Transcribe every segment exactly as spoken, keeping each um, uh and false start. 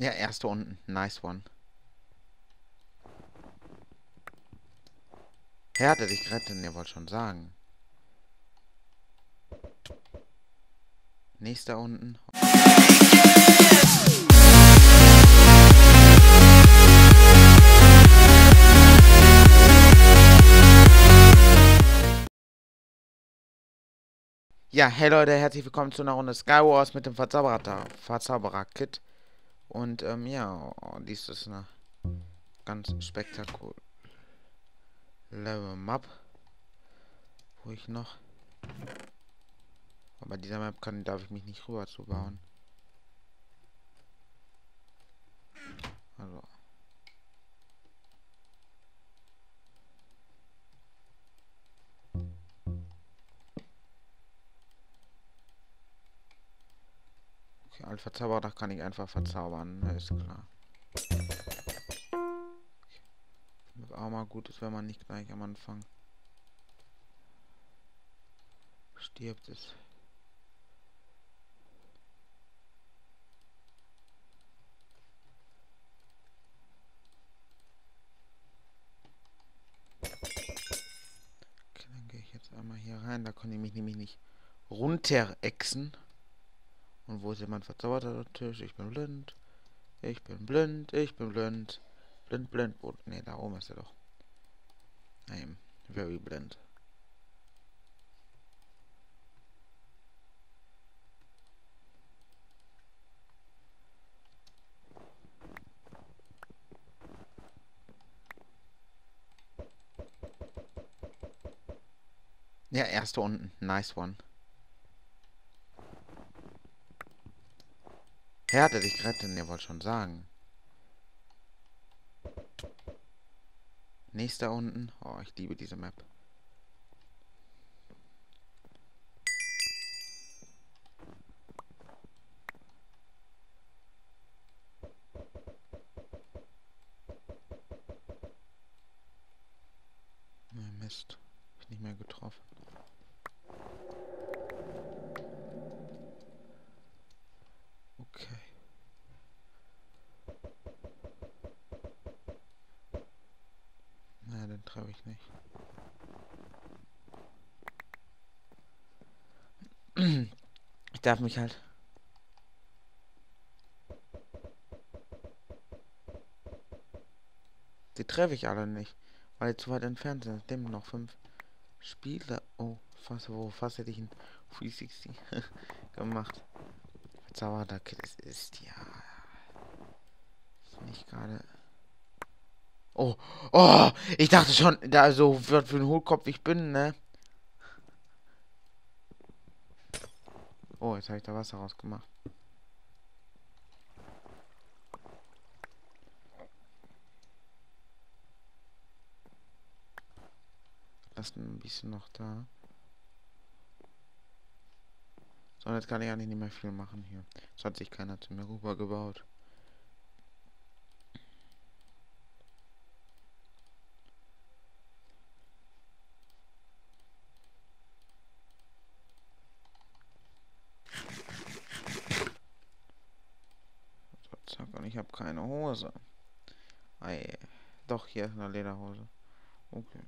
Ja, erste unten. Nice one. Er hatte dich gerettet, ihr wollt schon sagen. Nächster unten. Ja, hey Leute, herzlich willkommen zu einer Runde SkyWars mit dem Verzauberer, Verzauberer-Kit. Und, ähm, ja, oh, dies ist eine ganz spektakuläre Map. Wo ich noch... Aber dieser Map kann, darf ich mich nicht rüber zubauen. Also... Als Verzauberer kann ich einfach verzaubern, ist klar. Was auch mal gut ist, wenn man nicht gleich am Anfang stirbt ist. Okay, dann gehe ich jetzt einmal hier rein, da kann ich mich nämlich nicht runterexen. Und wo ist jemand verzaubert an der Tisch? Ich bin blind. Ich bin blind. Ich bin blind. Blind, blind. Oh, ne, da oben ist er doch. Nein, very blind. Ja, erste unten. Nice one. Er hatte dich gerettet, ihr wollt schon sagen. Nächster unten. Oh, ich liebe diese Map. Mist. Hab ich nicht mehr getroffen. Habe ich nicht. Ich darf mich halt. Die treffe ich alle nicht, weil die zu weit entfernt sind. Dem noch fünf Spieler. Oh, fast, wo fast hätte ich einen dreihundertsechzig gemacht. Verzauberter Kit, das ist ja nicht gerade. Oh, oh, ich dachte schon, da so wird für ein Hohlkopf ich bin, ne? Oh, jetzt habe ich da Wasser rausgemacht. Lass ein bisschen noch da. So, jetzt kann ich eigentlich nicht mehr viel machen hier. Es hat sich keiner zu mir rüber gebaut. Ich habe keine Hose. Ei, doch, hier ist eine Lederhose. Okay.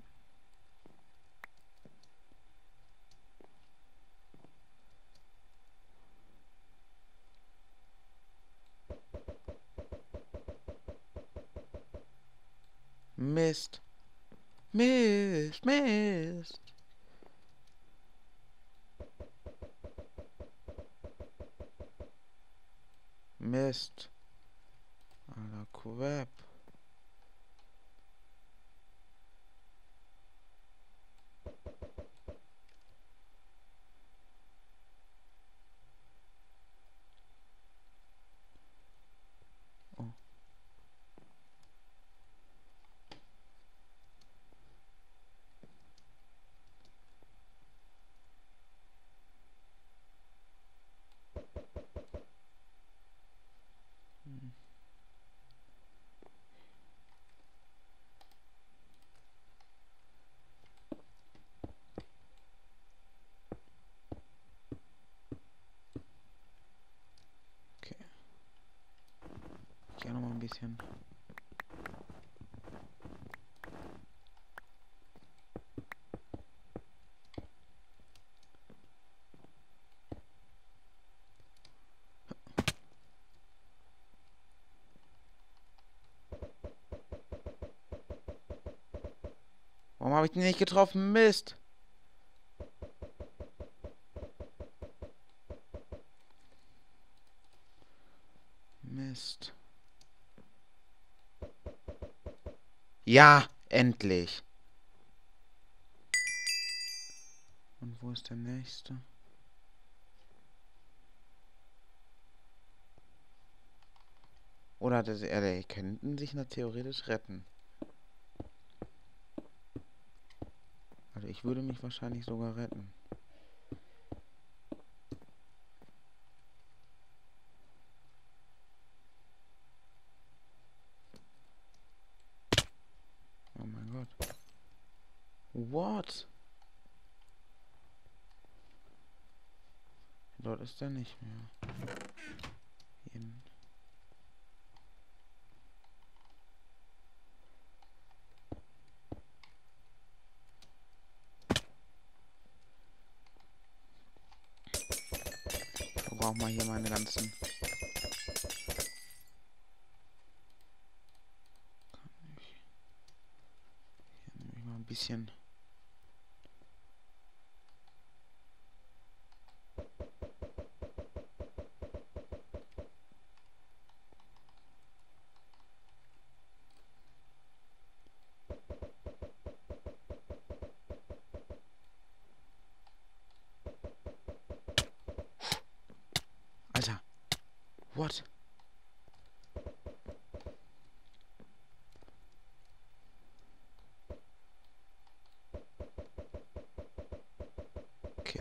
Mist. Mist, Mist. Mist. Alter, Crap. Oh. ja nochmal ein bisschen. Warum habe ich den nicht getroffen? Mist! Mist. Ja, endlich. Und wo ist der nächste? Oder hat er sie... Er könnten sich noch theoretisch retten. Also ich würde mich wahrscheinlich sogar retten. What? Dort ist er nicht mehr. Hin. Ich brauche mal hier meine ganzen. Kann ich. Hier nehme ich mal ein bisschen. What? Okay,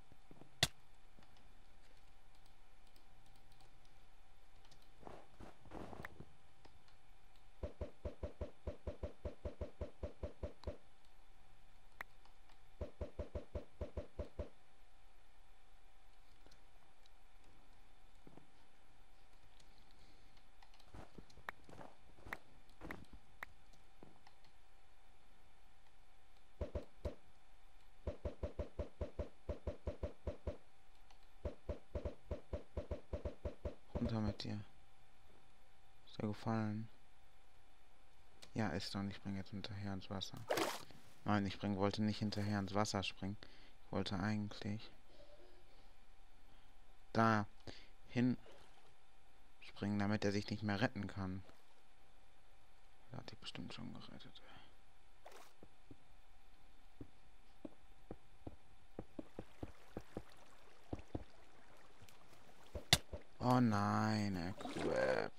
Mit dir. Ist er gefallen? Ja, ist doch. Ich springe jetzt hinterher ins Wasser. Nein, ich spring, wollte nicht hinterher ins Wasser springen. Ich wollte eigentlich da hin springen, damit er sich nicht mehr retten kann. Da hat sich bestimmt schon gerettet. Oh nein, er crap.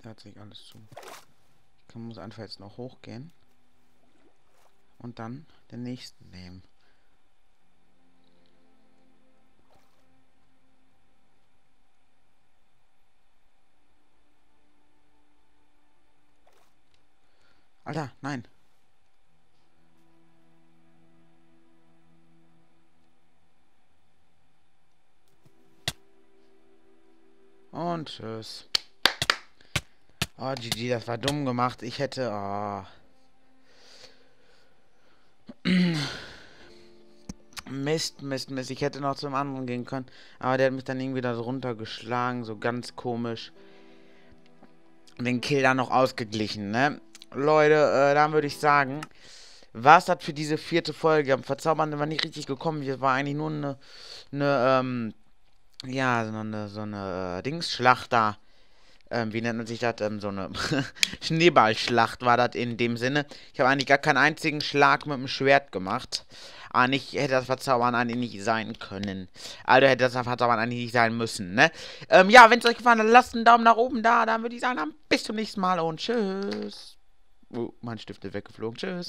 Da hat sich alles zu. Ich muss einfach jetzt noch hochgehen. Und dann den nächsten nehmen. Alter, nein. Und tschüss. Oh, G G, das war dumm gemacht. Ich hätte... Oh. Mist, Mist, Mist. Ich hätte noch zum anderen gehen können. Aber der hat mich dann irgendwie da runtergeschlagen. So ganz komisch. Den Kill dann noch ausgeglichen, ne? Leute, äh, dann würde ich sagen... Was hat für diese vierte Folge? Am Verzaubern war nicht richtig gekommen. Das war eigentlich nur eine... eine ähm... Ja, so eine, so eine Dingsschlacht da. Ähm, wie nennt man sich das? Ähm, so eine Schneeballschlacht war das in dem Sinne. Ich habe eigentlich gar keinen einzigen Schlag mit dem Schwert gemacht. Ah, nicht, hätte das Verzaubern eigentlich nicht sein können. Also hätte das Verzaubern eigentlich nicht sein müssen, ne? Ähm, ja, wenn es euch gefallen hat, lasst einen Daumen nach oben da. Dann würde ich sagen, dann bis zum nächsten Mal und tschüss. Oh, mein Stift ist weggeflogen. Tschüss.